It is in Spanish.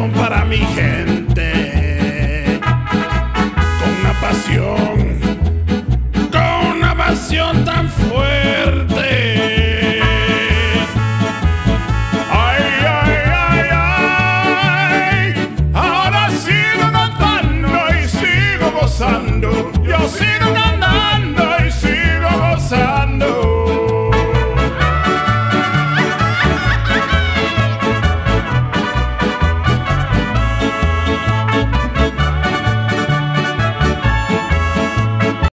canción para mi gente.